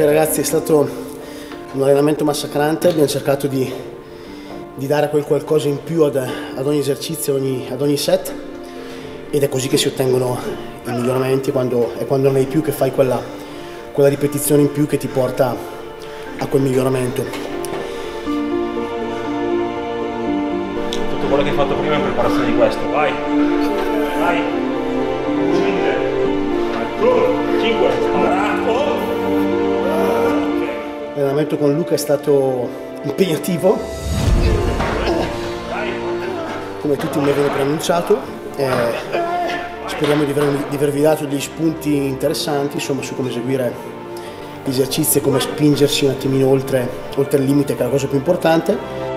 Ok ragazzi, è stato un allenamento massacrante, abbiamo cercato di dare quel qualcosa in più ad ogni esercizio, ad ogni set, ed è così che si ottengono i miglioramenti, quando non hai più che fai quella ripetizione in più che ti porta a quel miglioramento. Tutto quello che hai fatto prima in preparazione di questo, vai, vai, 5, 8. L'allenamento con Luca è stato impegnativo, come tutti mi avevano preannunciato. Speriamo di avervi dato degli spunti interessanti, insomma, su come eseguire gli esercizi e come spingersi un attimino oltre il limite, che è la cosa più importante.